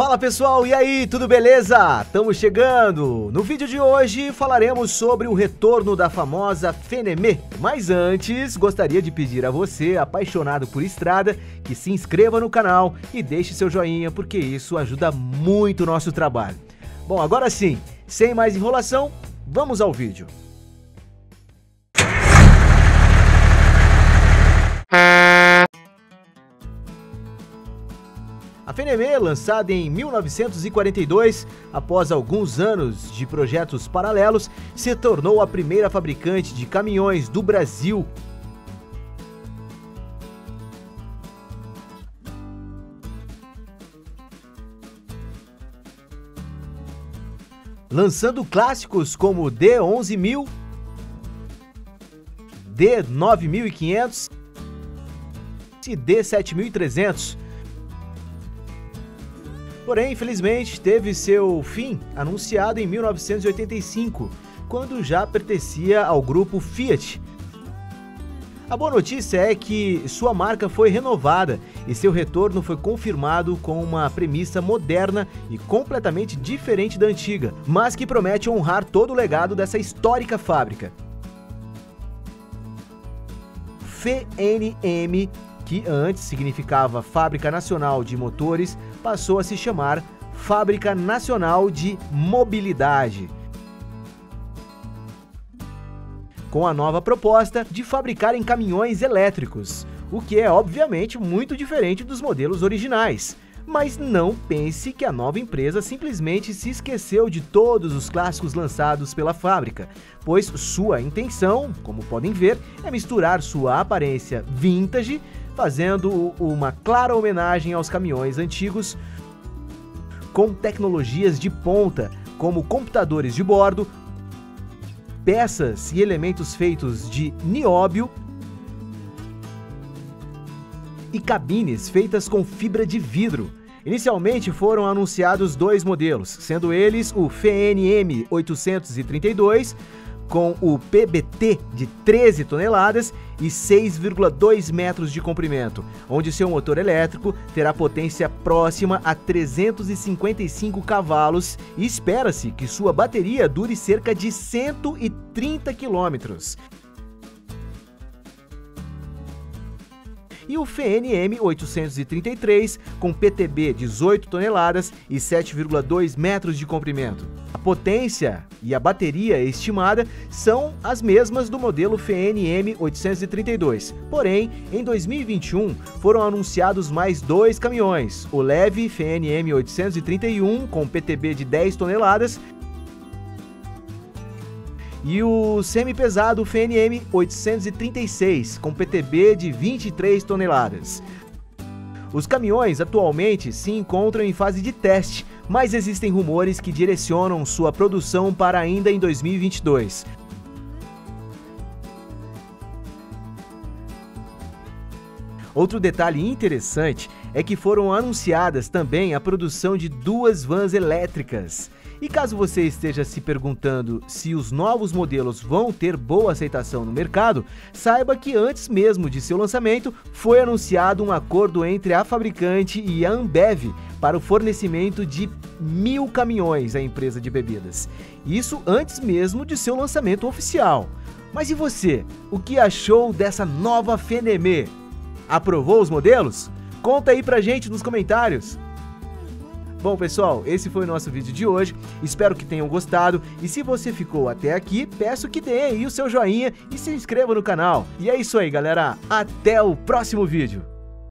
Fala pessoal, e aí, tudo beleza? Estamos chegando! No vídeo de hoje falaremos sobre o retorno da famosa Fenemê. Mas antes, gostaria de pedir a você, apaixonado por estrada, que se inscreva no canal e deixe seu joinha, porque isso ajuda muito o nosso trabalho. Bom, agora sim, sem mais enrolação, vamos ao vídeo. A Fenemê, lançada em 1942, após alguns anos de projetos paralelos, se tornou a primeira fabricante de caminhões do Brasil. Lançando clássicos como D11000, D9500 e D7300. Porém, infelizmente, teve seu fim anunciado em 1985, quando já pertencia ao grupo Fiat. A boa notícia é que sua marca foi renovada e seu retorno foi confirmado com uma premissa moderna e completamente diferente da antiga, mas que promete honrar todo o legado dessa histórica fábrica. FNM, que antes significava Fábrica Nacional de Motores, passou a se chamar Fábrica Nacional de Mobilidade, com a nova proposta de fabricarem caminhões elétricos, o que é obviamente muito diferente dos modelos originais. Mas não pense que a nova empresa simplesmente se esqueceu de todos os clássicos lançados pela fábrica, pois sua intenção, como podem ver, é misturar sua aparência vintage, fazendo uma clara homenagem aos caminhões antigos, com tecnologias de ponta, como computadores de bordo, peças e elementos feitos de nióbio, e cabines feitas com fibra de vidro. Inicialmente foram anunciados dois modelos, sendo eles o FNM 832, com o PBT de 13 toneladas e 6,2 metros de comprimento, onde seu motor elétrico terá potência próxima a 355 cavalos e espera-se que sua bateria dure cerca de 130 quilômetros. E o FNM 833, com PTB 18 toneladas e 7,2 metros de comprimento. A potência e a bateria estimada são as mesmas do modelo FNM 832, porém, em 2021 foram anunciados mais dois caminhões, o leve FNM 831, com PTB de 10 toneladas, e o semi-pesado FNM 836, com PTB de 23 toneladas. Os caminhões atualmente se encontram em fase de teste, mas existem rumores que direcionam sua produção para ainda em 2022. Outro detalhe interessante é que foram anunciadas também a produção de duas vans elétricas. E caso você esteja se perguntando se os novos modelos vão ter boa aceitação no mercado, saiba que antes mesmo de seu lançamento, foi anunciado um acordo entre a fabricante e a Ambev para o fornecimento de 1000 caminhões à empresa de bebidas. Isso antes mesmo de seu lançamento oficial. Mas e você? O que achou dessa nova Fenemê? Aprovou os modelos? Conta aí pra gente nos comentários! Bom pessoal, esse foi o nosso vídeo de hoje, espero que tenham gostado e se você ficou até aqui, peço que dê aí o seu joinha e se inscreva no canal. E é isso aí galera, até o próximo vídeo!